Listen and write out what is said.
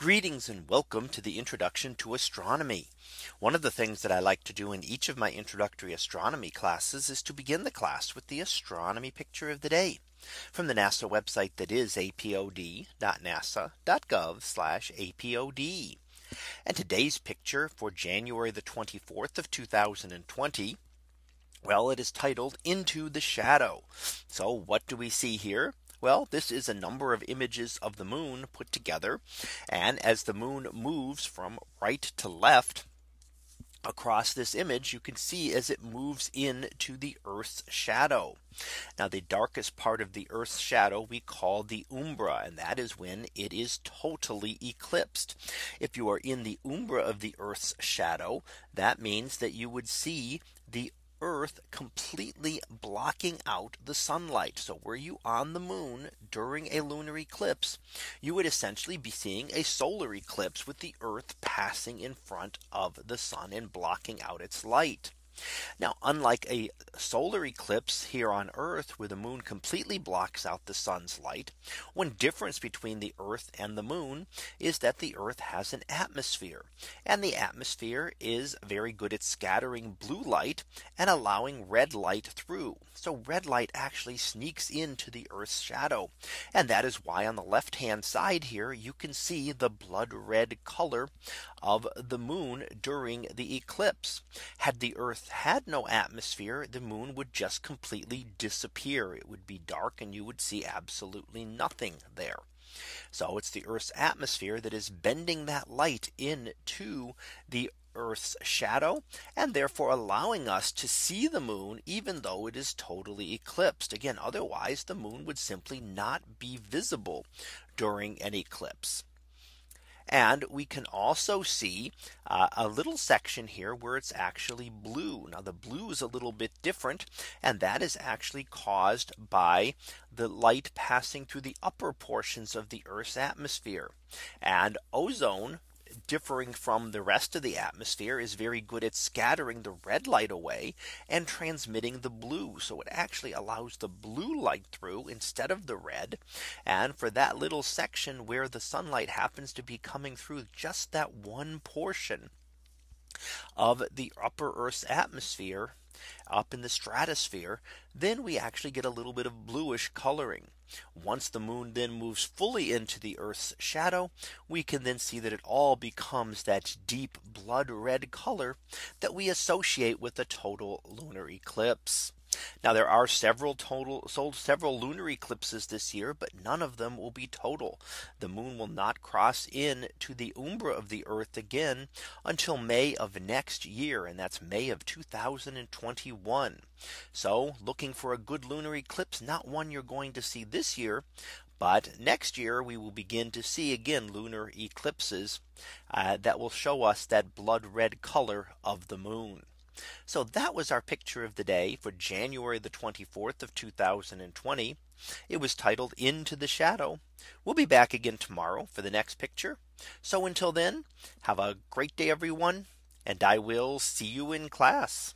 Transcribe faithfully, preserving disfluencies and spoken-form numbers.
Greetings and welcome to the introduction to astronomy. One of the things that I like to do in each of my introductory astronomy classes is to begin the class with the astronomy picture of the day from the NASA website, that is apod dot nasa dot gov slash apod. And today's picture for January the twenty-fourth of two thousand twenty. Well, it is titled Into the Shadow. So what do we see here? Well, this is a number of images of the moon put together. And as the moon moves from right to left across this image, you can see as it moves into the Earth's shadow. Now, the darkest part of the Earth's shadow we call the umbra, and that is when it is totally eclipsed. If you are in the umbra of the Earth's shadow, that means that you would see the Earth completely blocking out the sunlight. So were you on the moon during a lunar eclipse, you would essentially be seeing a solar eclipse with the Earth passing in front of the sun and blocking out its light. Now, unlike a solar eclipse here on Earth, where the moon completely blocks out the sun's light, one difference between the Earth and the moon is that the Earth has an atmosphere, and the atmosphere is very good at scattering blue light and allowing red light through. So red light actually sneaks into the Earth's shadow. And that is why on the left hand side here, you can see the blood red color of the moon during the eclipse. Had the Earth had no atmosphere, the moon would just completely disappear. It would be dark and you would see absolutely nothing there. So it's the Earth's atmosphere that is bending that light into the Earth's shadow, and therefore allowing us to see the moon even though it is totally eclipsed. Again, otherwise the moon would simply not be visible during an eclipse. And we can also see uh, a little section here where it's actually blue. Now the blue is a little bit different, and that is actually caused by the light passing through the upper portions of the Earth's atmosphere. And ozone, differing from the rest of the atmosphere, is very good at scattering the red light away and transmitting the blue. So it actually allows the blue light through instead of the red. And for that little section where the sunlight happens to be coming through just that one portion of the upper Earth's atmosphere up in the stratosphere, then we actually get a little bit of bluish coloring. Once the moon then moves fully into the Earth's shadow, we can then see that it all becomes that deep blood red color that we associate with a total lunar eclipse. Now there are several total sold several lunar eclipses this year, but none of them will be total. The moon will not cross in to the umbra of the Earth again until May of next year, and that's May of two thousand twenty-one. So looking for a good lunar eclipse, not one you're going to see this year, but next year we will begin to see again lunar eclipses uh, that will show us that blood red color of the moon. So that was our picture of the day for January the twenty-fourth of two thousand twenty. It was titled Into the Shadow. We'll be back again tomorrow for the next picture. So until then, have a great day, everyone, and I will see you in class.